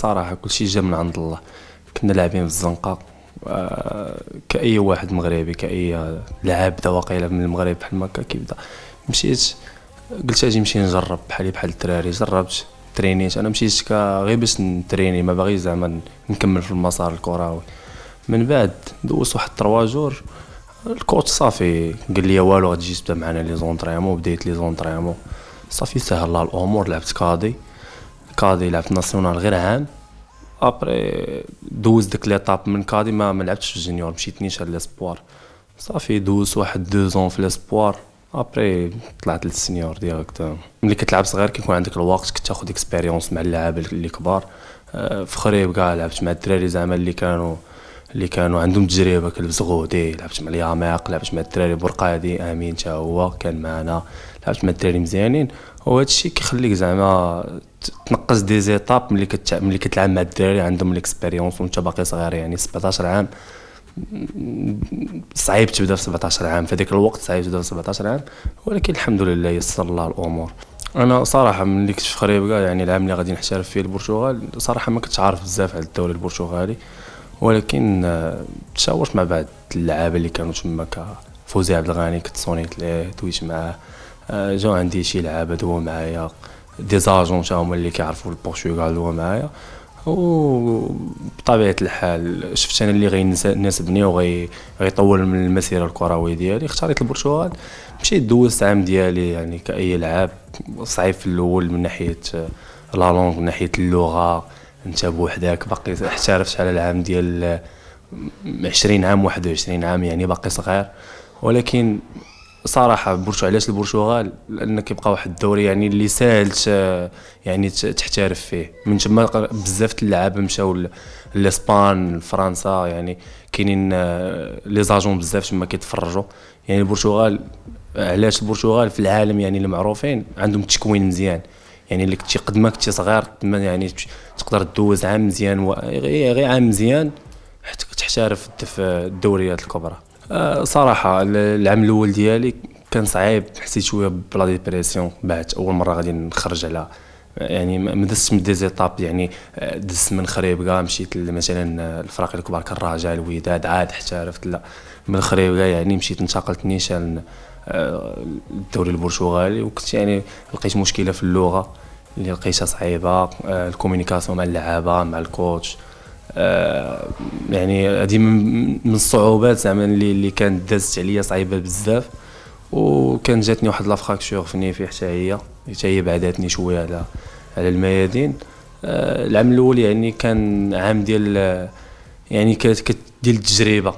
صراحه كلشي جا من عند الله. كنا لاعبين في الزنقه كاي واحد مغربي كاي لاعب دا واقيلا من المغرب بحال هكا كيبدا. مشيت قلت اجي نمشي نجرب بحال الدراري. جربت ترينيت، انا مشيت غير باش نتريني، ما باغي زعما نكمل في المسار الكروي. من بعد دوزت واحد 3 جور الكوتش صافي قال لي والو غتجي تبدا معنا لي زونطريمون. بديت لي زونطريمون صافي سهل الله الامور. لعبت كادي لعبت ناسيونال غير عام. ابري دوز ديك ليطاب من كادي ما لعبتش في الجونيور، مشيت نيشان ليسبوار صافي. دوز واحد 2 زون في ليسبوار، ابري طلعت للسينيور ديريكت. ملي كتلعب صغير كيكون عندك الوقت، كتاخد اكسبيريونس مع اللعابه اللي كبار. في خريب كاع لعبت مع الدراري زعما اللي كانوا عندهم تجربه. كلبس غودي لعبت مع الياماق، لعبت مع الدراري برقادي امين حتى هو كان معنا، لعبت مع الدراري مزيانين. وهذا الشيء كيخليك زعما تنقص دي زيتاب ملي كتلعب مع الدراري عندهم الاكسبيريونس وانت باقي صغير. يعني 17 عام صعيب تبدا في 17 عام، في هذاك الوقت صعيب تبدا في 17 عام، ولكن الحمد لله يسر الله الامور. انا صراحه ملي كنت في خريبكا، يعني العام اللي غادي نحترف فيه البرتغال، صراحه ما كنتش عارف بزاف على الدوري البرتغالي، ولكن تشاورت مع بعض اللعابه اللي كانوا تما. فوزي عبد الغني كنت صونيت ليه، دويت معاه، جاو عندي شي لعابه دوا معايا، دي زاجون تا هما اللي كيعرفوا البرتغال دوا معايا. وبطبيعه الحال شفت انا اللي غيناسبني وغيطول من المسيره الكرويه ديالي، اختاريت البرتغال. مشيت دوزت عام ديالي يعني كاي لعاب. صعيب في الاول من ناحيه لا لونغ، من ناحيه اللغه، انت بوحدك باقي. احترفت على العام ديال 20 عام 21 عام، يعني باقي صغير. ولكن صراحه علاش البرتغال؟ لان كيبقى واحد الدوري يعني اللي ساهل يعني تحترف فيه. من تما بزاف اللعابه مشاو لاسبان، لفرنسا، يعني كاينين لي زاجون بزاف تما كيتفرجوا. يعني البرتغال، علاش البرتغال في العالم يعني اللي معروفين عندهم تكوين مزيان. يعني اللي كنتي قد ما كنتي صغير يعني تقدر تدوز عام مزيان غير عام مزيان حتى تحترف في الدوريات الكبرى. صراحه العام الاول ديالي كان صعيب، حسيت شويه بلا ديبريسيون. بعد اول مره غادي نخرج على يعني ما دزتش من دي زيتاب، يعني دزت من خريبكا مشيت مثلا الفرق الكبار كالرجاء، الوداد، عاد احترفت. لا، من خريبكا يعني مشيت انتقلت نيشان الدوري البرتغالي. وكنت يعني لقيت مشكله في اللغه اللي لقيتها صعيبه، الكومونيكاسيون مع اللعابه مع الكوتش. يعني هذه من الصعوبات زعما اللي كانت دازت عليا صعيبه بزاف. وكان جاتني واحد لافراكشور في نيفي حتى هي بعداتني شويه على الميادين. العام الاول يعني كان عام ديال يعني ديال التجربه،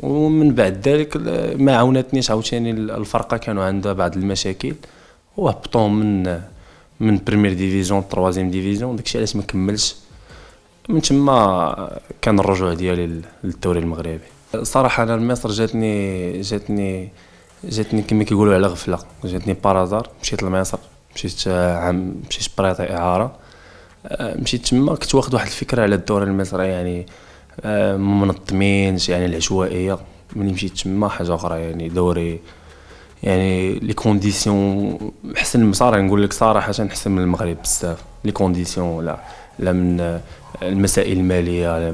ومن بعد ذلك ما عاونتنيش عاوتاني. الفرقه كانوا عندها بعض المشاكل وهبطوا من بريمير ديفيزيون لتروازيام ديفيزيون. داكشي علاش ما كملتش. من تما كان الرجوع ديالي للدوري المغربي. صراحه انا لمصر جاتني كما كيقولوا على غفله، جاتني بارازار. مشيت لمصر، مشيت بريطة اعاره. مشيت تما كنت واخد واحد الفكره على الدوري المصري، يعني منظمينش، يعني العشوائيه. ملي مشيت تما حاجه اخرى، يعني دوري يعني لي كونديسيون احسن. بصراحه نقول لك صراحه احسن من المغرب بزاف لي كونديسيون، لا من المسائل الماليه،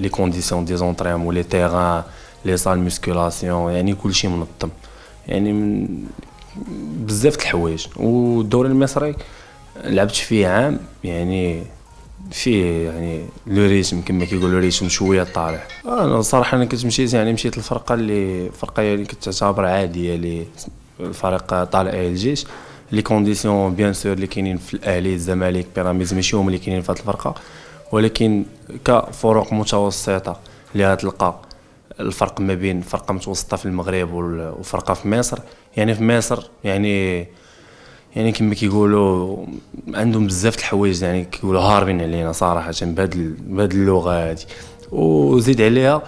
لي كونديسيون دي زونطريم ولي تيغان، لي صال موسكولاسيون، يعني كلشي منظم، يعني من بزاف د الحوايج. والدوري المصري لعبت فيه عام، يعني فيه يعني لو ريتم كما كيقولوا ريتم شويه طالع. انا صراحه انا كنت مشيت للفرقه اللي فرقه يعني كتعتبر عاديه، اللي الفريق طالع الجيش. لي كونديسيون بيان سور اللي كاينين في الاهلي، الزمالك، بيراميدز، ماشي هما اللي كاينين في هذه الفرقه، ولكن كفرق متوسطه اللي غتلقى الفرق ما بين فرقه متوسطه في المغرب وفرقه في مصر. يعني في مصر يعني كما كيقولوا عندهم بزاف د الحوايج، يعني كيقولوا هاربين علينا صراحه بهاد اللغه هادي. وزيد عليها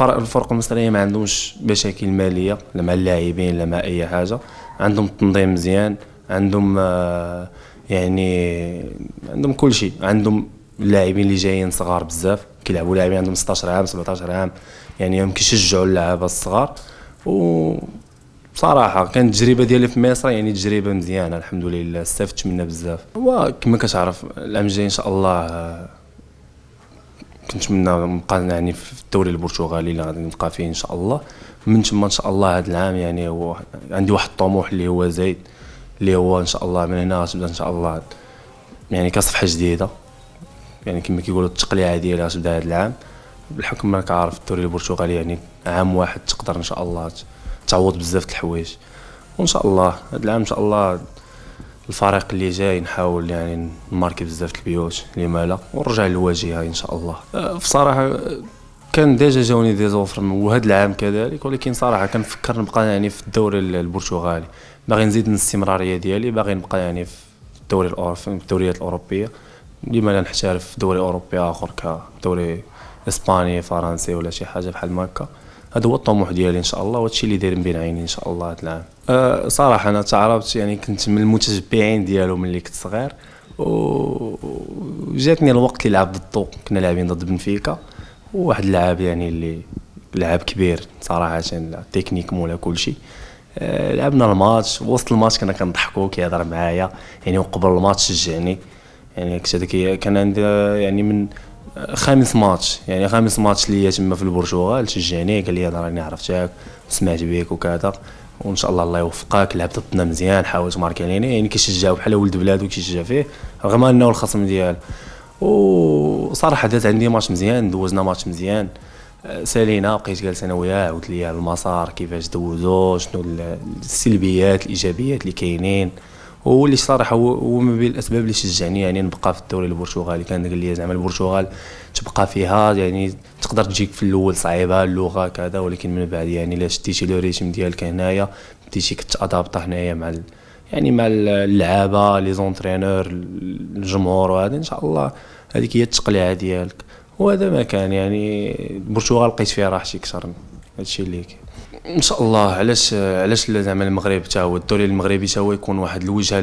الفرق المصريه ما عندهمش مشاكل ماليه، لا مع اللاعبين لا مع اي حاجه. عندهم تنظيم مزيان، عندهم يعني عندهم كل شيء. عندهم اللاعبين اللي جايين صغار بزاف كيلعبوا، لاعبين عندهم 16 عام 17 عام، يعني كيشجعوا اللعابه الصغار. و بصراحه كانت التجربه ديالي في مصر يعني تجربه مزيانه الحمد لله، استفدت منها بزاف. وكما كتعرف العام الجاي ان شاء الله كنتمنى نبقى يعني في الدوري البرتغالي اللي غادي نبقى فيه ان شاء الله. من تما ان شاء الله هذا العام يعني هو عندي واحد الطموح اللي هو زايد، اللي هو ان شاء الله من هنا غتبدا ان شاء الله يعني كصفحه جديده، يعني كما كيقولوا التقليعه ديالها غتبدا هذا العام. بالحكم راك عارف الدوري البرتغالي يعني عام واحد تقدر ان شاء الله تعوض بزاف د الحوايج، وان شاء الله هذا العام ان شاء الله الفريق اللي جاي نحاول يعني نماركي بزاف د البيوت اللي مالا ونرجع للواجهه ان شاء الله. بصراحه كان ديجا جاوني دي زوفر وهذا العام كذلك، ولكن صراحه كنفكر نبقى يعني في الدوري البرتغالي، باغي نزيد من الاستمراريه ديالي، باغي نبقى يعني في الدوري الاوروبي، الدوريات الاوروبيه، لما لا نحترف في دوري اوروبي اخر كدوري اسباني فرنسي ولا شي حاجه بحال هكا. هذا هو الطموح ديالي ان شاء الله، وهذا الشيء اللي داير من بين عيني ان شاء الله هذا العام. صراحه انا تعرفت يعني كنت من المتشبعين ديالو ملي كنت صغير، وجاتني الوقت اللي لعب ضدو، كنا لاعبين ضد بنفيكا، وواحد اللاعب يعني اللي لاعب كبير صراحه تكنيك مولا كلشي. لعبنا الماتش، وسط الماتش كنا كنضحكوا كيهضر معايا يعني، وقبل الماتش شجعني يعني. كنت هذاك كان عندي يعني من خامس ماتش ليا تما في البرتغال، شجعني قال لي راني عرفتك وسمعت بك وكذا، وان شاء الله الله يوفقك، لعب ضدنا مزيان، حاول تماركي علينا يعني. كيشجعو بحال ولد بلادو كيشجع فيه رغم انه الخصم ديالو. وصراحه داز عندي ماتش مزيان، دوزنا ماتش مزيان، سالينا، بقيت جالس انا وياه، عاودت ليا المسار كيفاش دوزو، شنو السلبيات الايجابيات اللي كاينين. واللي صراحه هو من بين الاسباب اللي شجعني يعني نبقى في الدوري البرتغالي. كان قال لي زعما البرتغال تبقى فيها يعني تقدر تجيك في الاول صعيبه اللغه كذا، ولكن من بعد يعني الا شديتي لو ريتم ديالك هنايا بديتي كتادابط هنايا مع يعني مع اللعابه لي زونترينور الجمهور، وهذا ان شاء الله هذيك هي التقليعه ديالك. وهذا ما كان يعني البرتغال لقيت فيها راحتي اكثر، هادشي اللي كاين ان شاء الله. علاش زعما المغرب حتى هو الدوري المغربي حتى هو يكون واحد الوجهه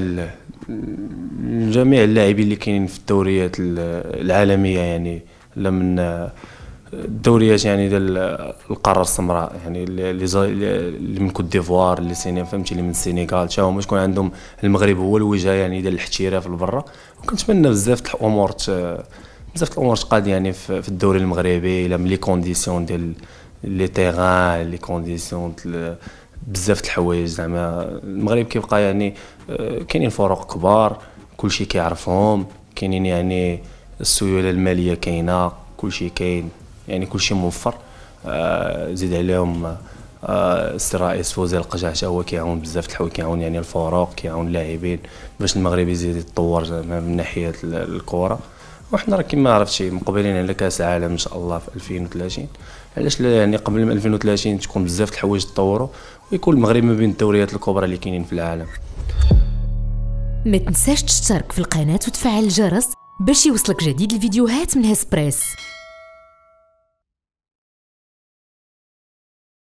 لجميع اللاعبين اللي كاينين في الدوريات العالميه يعني، لا من الدوريات يعني ديال القاره السمراء يعني اللي من كوت ديفوار، اللي سيني فهمتي، اللي من السنغال، حتى هما تكون عندهم المغرب هو الوجهه يعني ديال الاحتراف لبرا. وكنتمنى بزاف د الامور تقاد يعني في الدوري المغربي، الا من لي كونديسيون ديال لي تيغان، لي كونديسيون، بزاف د الحوايج زعما. المغرب كيبقى يعني كاينين فروق كبار، كلشي كيعرفهم، كاينين يعني السيوله الماليه كاينه، كلشي كاين يعني كلشي موفر. زيد عليهم السي الرئيس فوزي القجاع حتى هو كيعاون بزاف د الحوايج، كيعاون يعني الفروق، كيعاون اللاعبين باش المغرب يزيد يتطور زعما من ناحيه الكره. وحنا راه كما عرفتي مقبلين على كاس العالم ان شاء الله في 2030، علاش لا يعني قبل من 2030 تكون بزاف د الحوايج تطوروا، ويكون المغرب ما بين الدوريات الكبرى اللي كاينين في العالم. ما تنساش تشترك في القناه وتفعل الجرس باش يوصلك جديد الفيديوهات من هسبريس.